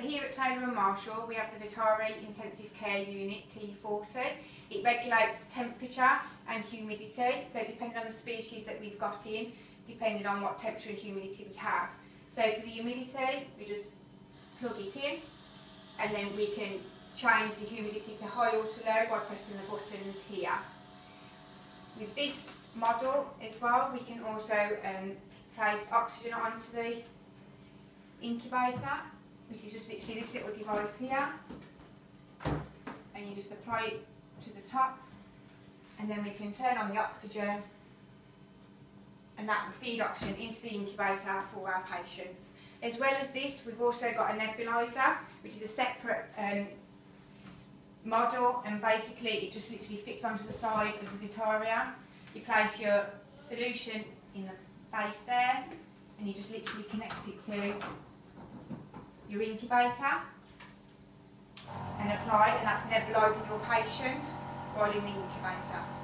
so here at Taylor and Marshall we have the Vetario Intensive Care Unit T40. It regulates temperature and humidity, so depending on the species that we've got in, depending on what temperature and humidity we have. So for the humidity, we just plug it in, and then we can change the humidity to high or to low by pressing the buttons here. With this model as well, we can also place oxygen onto the incubator, which is just literally this little device here, and you just apply it to the top, and then we can turn on the oxygen, and that will feed oxygen into the incubator for our patients. As well as this, we've also got a nebulizer, which is a separate model, and basically it just literally fits onto the side of the Vetario. You place your solution in the base there, and you just literally connect it to your incubator and apply, and that's nebulizing your patient while in the incubator.